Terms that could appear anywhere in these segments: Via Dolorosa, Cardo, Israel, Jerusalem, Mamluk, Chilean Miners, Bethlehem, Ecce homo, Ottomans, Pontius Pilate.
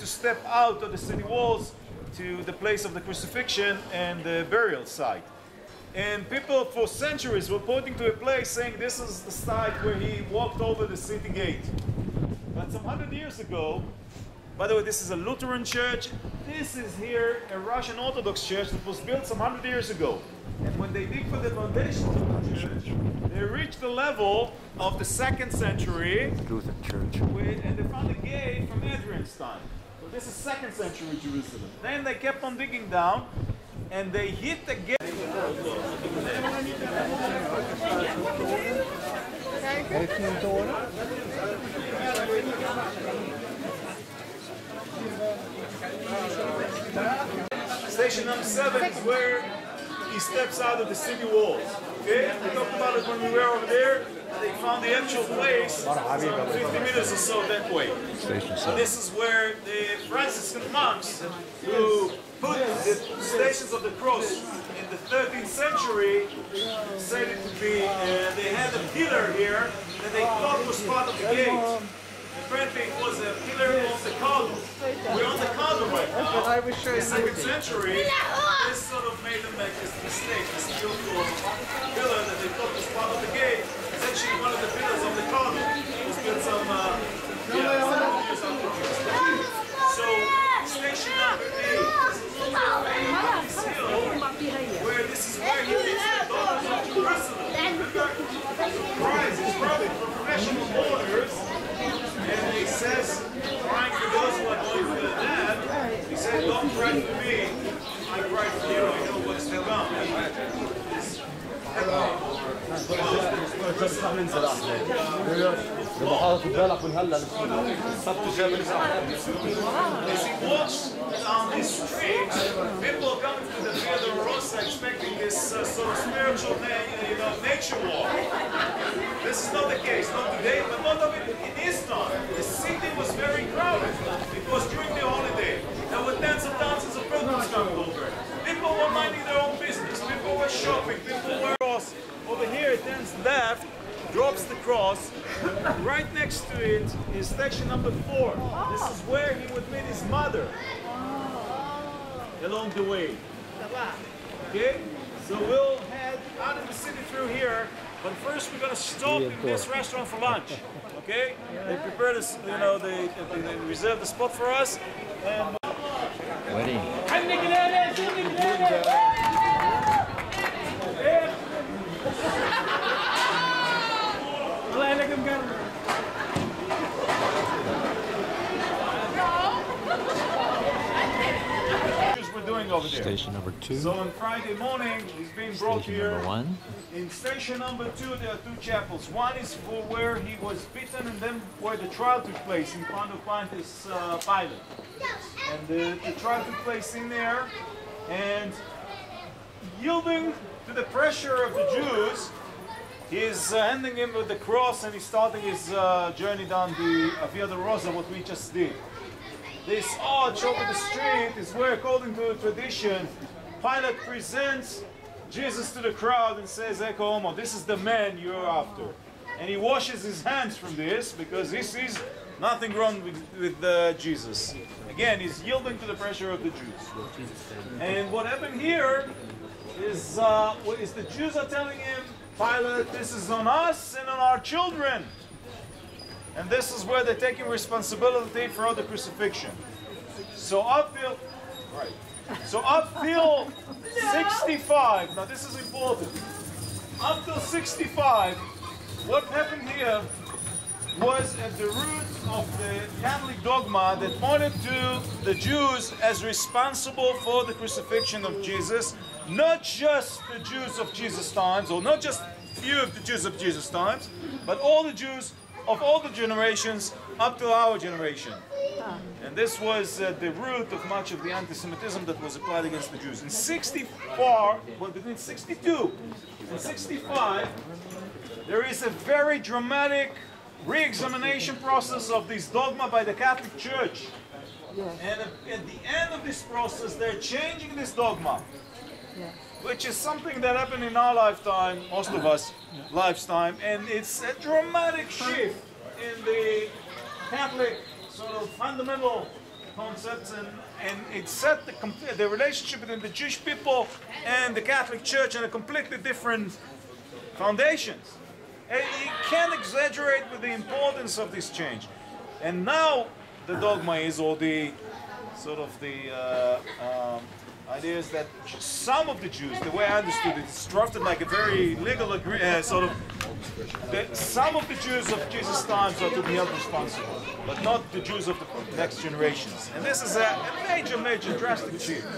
to step out of the city walls to the place of the crucifixion and the burial site. And people for centuries were pointing to a place saying this is the site where he walked over the city gate. But some 100 years ago, by the way, this is a Lutheran church. This is here a Russian Orthodox church that was built some 100 years ago. And when they dig for the foundation of the church, they reached the level of the 2nd century Lutheran church. And they found a gate from Adrian's time. So this is 2nd century Jerusalem. Then they kept on digging down and they hit the gate. Station number 7 is where he steps out of the city walls. Okay? We talked about it when we were over there. They found the actual place 50 meters or so that way. So this is where the Franciscan monks who put the Stations of the Cross in the 13th century said it to be, they had a pillar here that they thought was part of the gate. Apparently it was a pillar of the Cardo. We're on the Cardo right now. In the 2nd century, this sort of made them make this mistake. This beautiful pillar that they thought was part of the gate is actually one of the pillars of the Cardo. It was built some, So, station number 8 is this hill, where this is where he lives the daughters of Jerusalem. Christ is probably from professional orders. And he says, crying for those who are going for the dead, he said, don't cry for me, I cry for you, I know what's going on. As he walks down this street, people are coming to the Via Dolorosa expecting this sort of spiritual nature walk. This is not the case, not today, but not of it in his time. The city was very crowded. It was during the holiday. There were tens of thousands of pilgrims coming over. People were minding their own business. People were shopping. People were cross. Over here, it turns left, drops the cross. Right next to it is station number 4. This is where he would meet his mother along the way. Okay? So we'll head out of the city through here. But first, we're going to stop in this restaurant for lunch. Okay? They prepared us, you know, they reserved the spot for us. And wedding. We're doing over there. Station number 2. So on Friday morning, he's being brought here. Station number 1. In station number 2, there are 2 chapels. One is for where he was beaten, and then where the trial took place in front of Pontius Pilate. And the trial took place in there. And yielding to the pressure of the Jews, he's ending him with the cross, and he's starting his journey down the Via Dolorosa, what we just did. This arch over the street is where, according to tradition, Pilate presents Jesus to the crowd and says, Ecce homo, this is the man you're after. And he washes his hands from this, because he sees nothing wrong with Jesus. Again, he's yielding to the pressure of the Jews. And what happened here is the Jews are telling him, Pilate, this is on us and on our children. And this is where they're taking responsibility for all the crucifixion. So up till 65, now this is important, up till 65, what happened here was at the root of the Catholic dogma that pointed to the Jews as responsible for the crucifixion of Jesus, not just the Jews of Jesus' times, or not just few of the Jews of Jesus' times, but all the Jews of all the generations up to our generation. And this was the root of much of the anti-Semitism that was applied against the Jews. In 64, well, between 62 and 65, there is a very dramatic re-examination process of this dogma by the Catholic Church. And at the end of this process, they're changing this dogma, which is something that happened in our lifetime, most of us, lifetime, and it's a dramatic shift in the Catholic sort of fundamental concepts and it set the relationship between the Jewish people and the Catholic Church on a completely different foundations. And you can't exaggerate with the importance of this change. And now the dogma is, or the sort of the idea is that some of the Jews, the way I understood it, it's drafted like a very legal sort of, that some of the Jews of Jesus' times are to be held responsible, but not the Jews of the next generations. And this is a major, major drastic shift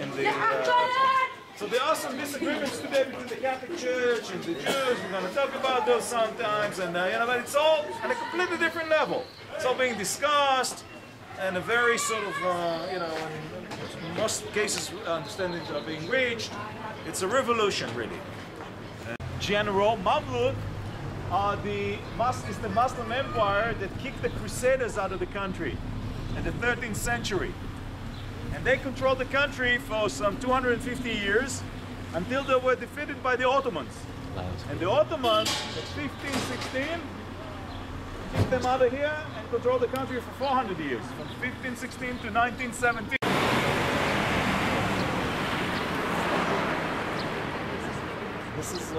in the... so there are some disagreements today between the Catholic Church and the Jews. We're going to talk about those sometimes, and you know, but it's all at a completely different level. It's all being discussed, and a very sort of, you know, in most cases, understandings are being reached. It's a revolution, really. General Mamluk is the Muslim empire that kicked the Crusaders out of the country in the 13th century. And they controlled the country for some 250 years until they were defeated by the Ottomans. And the Ottomans, in 1516, kicked them out of here and controlled the country for 400 years, from 1516 to 1917. This is of the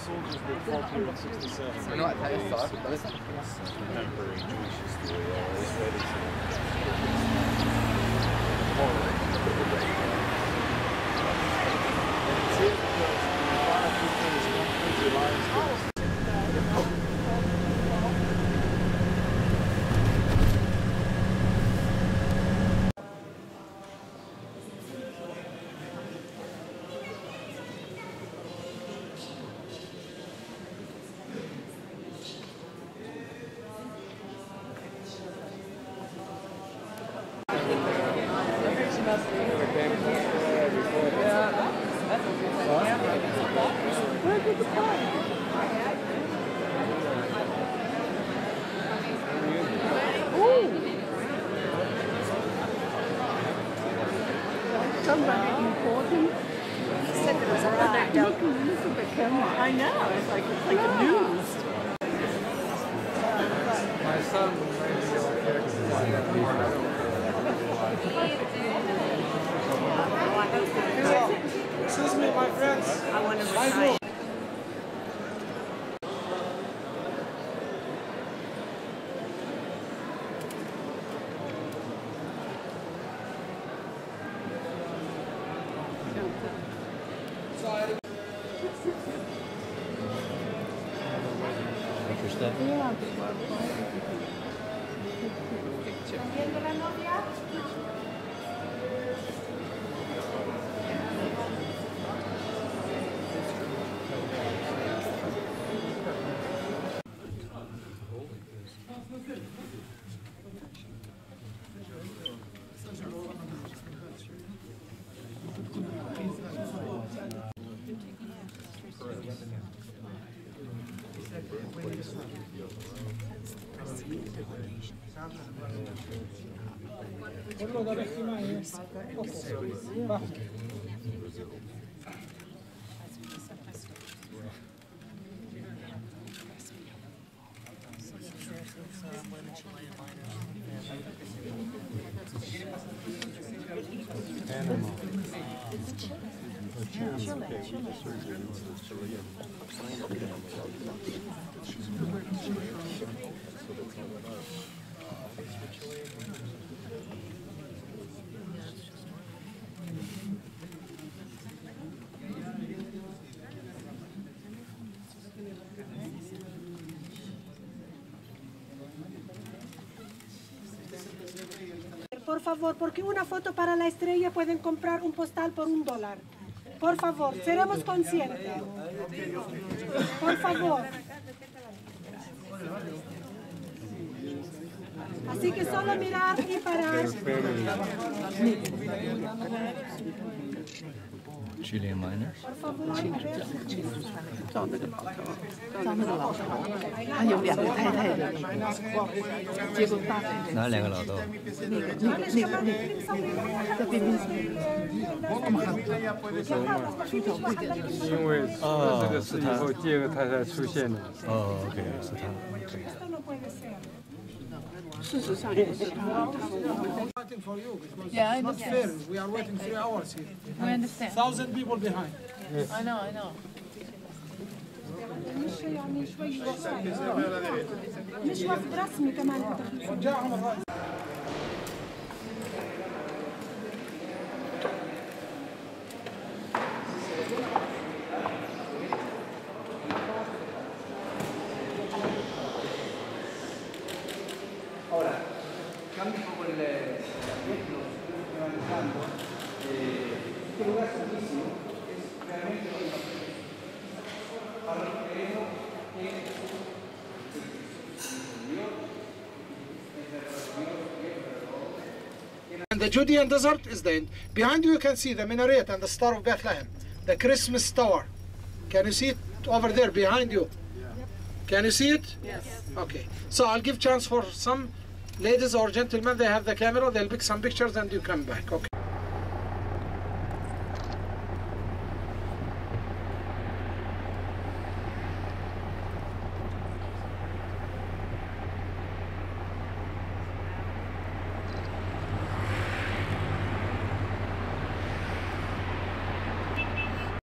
soldiers that fought here in 67. No, contemporary Jewish history or Israeli history. Somebody important said it was right. I know, it's like the news. My son excuse me, my friends. I want to Por favor, porque una foto para la estrella pueden comprar un postal por $1. Por favor, seremos conscientes. Por favor. Así que solo mirar y parar. Chilean miners. Oh, okay. Waiting for you because yeah, it's not fair. We are waiting 3 hours here. We understand. 1,000 people behind. Yes. I know, I know. Ahora, cambio un poco el ejemplo que estoy analizando. Este lugar es bellísimo, es realmente bonito. Ahora lo que queremos es and the Judean desert is the end. Behind you can see the minaret and the Star of Bethlehem, the Christmas Tower. Can you see it over there behind you? Can you see it? Yes. Okay. So I'll give chance for some ladies or gentlemen. They have the camera. They'll pick some pictures and you come back. Okay.